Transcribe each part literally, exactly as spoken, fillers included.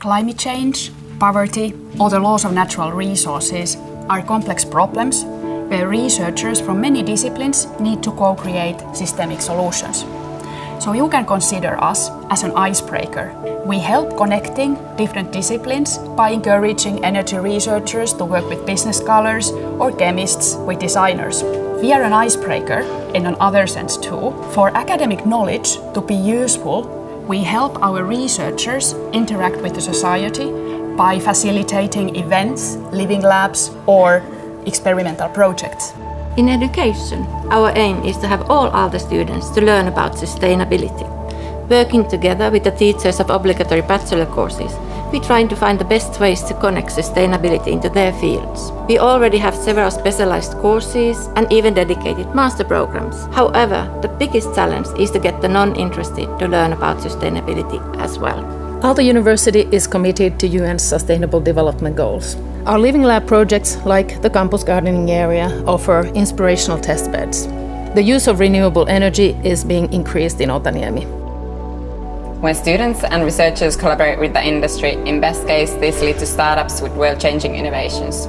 Climate change, poverty, or the loss of natural resources are complex problems where researchers from many disciplines need to co-create systemic solutions. So you can consider us as an icebreaker. We help connecting different disciplines by encouraging energy researchers to work with business scholars or chemists with designers. We are an icebreaker, in another sense too, for academic knowledge to be useful. We help our researchers interact with the society by facilitating events, living labs or experimental projects. In education, our aim is to have all Aalto students to learn about sustainability. Working together with the teachers of obligatory bachelor courses, we're trying to find the best ways to connect sustainability into their fields. We already have several specialized courses and even dedicated master programs. However, the biggest challenge is to get the non-interested to learn about sustainability as well. Aalto University is committed to U N's Sustainable Development Goals. Our living lab projects, like the campus gardening area, offer inspirational testbeds. The use of renewable energy is being increased in Otaniemi. When students and researchers collaborate with the industry, in best case, this leads to startups with world-changing innovations.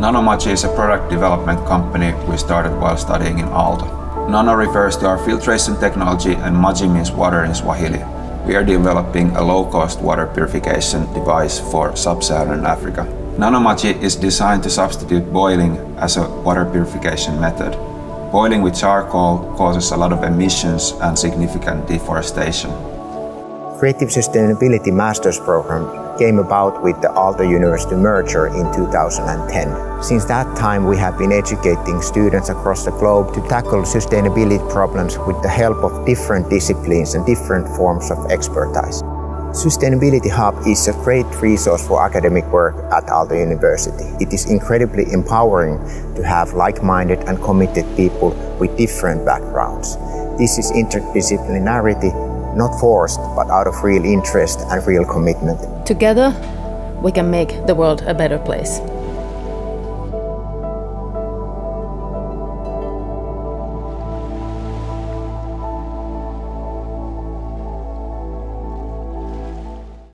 NanoMaji is a product development company we started while studying in Aalto. Nano refers to our filtration technology and Maji means water in Swahili. We are developing a low-cost water purification device for sub-Saharan Africa. NanoMaji is designed to substitute boiling as a water purification method. Boiling with charcoal causes a lot of emissions and significant deforestation. Creative Sustainability Master's Program came about with the Aalto University merger in two thousand ten. Since that time, we have been educating students across the globe to tackle sustainability problems with the help of different disciplines and different forms of expertise. Sustainability Hub is a great resource for academic work at Aalto University. It is incredibly empowering to have like-minded and committed people with different backgrounds. This is interdisciplinarity, not forced, but out of real interest and real commitment. Together, we can make the world a better place.